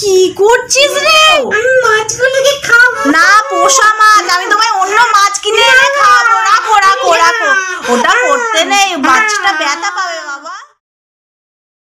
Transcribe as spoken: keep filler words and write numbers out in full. কি করছিস রে? আমি মাছগুলোকে খাবো না, পোষা মাছ। আমি তোমায় অন্য মাছ কিনে খাবো না, পোড়া পোড়া পোড়া। ওটা করতে নেই, মাছটা ব্যথা পাবে বাবা।